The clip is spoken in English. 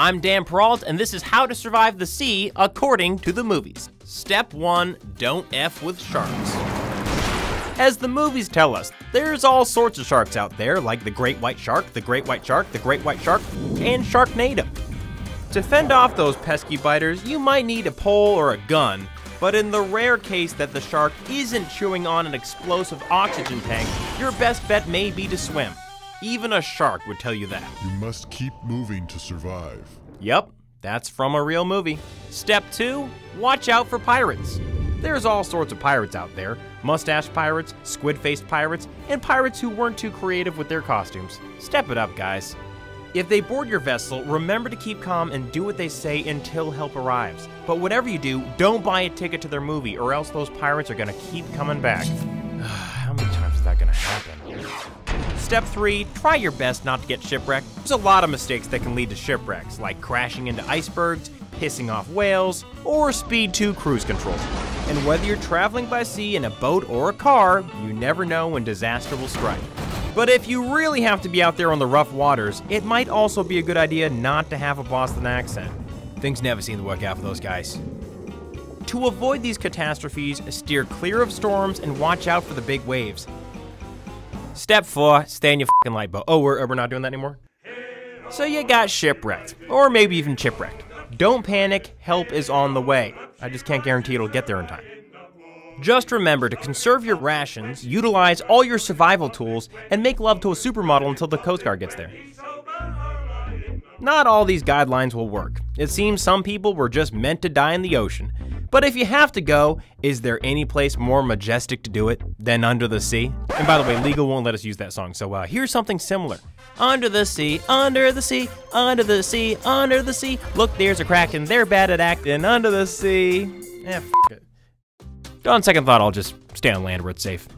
I'm Dan Perrault, and this is How to Survive the Sea According to the Movies. Step 1, don't F with sharks. As the movies tell us, there's all sorts of sharks out there, like the great white shark, the great white shark, the great white shark, and Sharknado. To fend off those pesky biters, you might need a pole or a gun, but in the rare case that the shark isn't chewing on an explosive oxygen tank, your best bet may be to swim. Even a shark would tell you that. You must keep moving to survive. Yep, that's from a real movie. Step 2, watch out for pirates. There's all sorts of pirates out there. Mustache pirates, squid-faced pirates, and pirates who weren't too creative with their costumes. Step it up, guys. If they board your vessel, remember to keep calm and do what they say until help arrives. But whatever you do, don't buy a ticket to their movie, or else those pirates are gonna keep coming back. How many times is that gonna happen? Step 3, try your best not to get shipwrecked. There's a lot of mistakes that can lead to shipwrecks, like crashing into icebergs, pissing off whales, or speed 2 cruise control. And whether you're traveling by sea in a boat or a car, you never know when disaster will strike. But if you really have to be out there on the rough waters, it might also be a good idea not to have a Boston accent. Things never seem to work out for those guys. To avoid these catastrophes, steer clear of storms and watch out for the big waves. Step 4, stay in your f***ing light boat. Oh, we're not doing that anymore? So you got shipwrecked, or maybe even chipwrecked. Don't panic, help is on the way. I just can't guarantee it'll get there in time. Just remember to conserve your rations, utilize all your survival tools, and make love to a supermodel until the Coast Guard gets there. Not all these guidelines will work. It seems some people were just meant to die in the ocean. But if you have to go, is there any place more majestic to do it than under the sea? And by the way, legal won't let us use that song, so here's something similar. Under the sea, under the sea, under the sea, under the sea. Look, there's a kraken, they're bad at acting under the sea. Eh, f*** it. On second thought, I'll just stay on land where it's safe.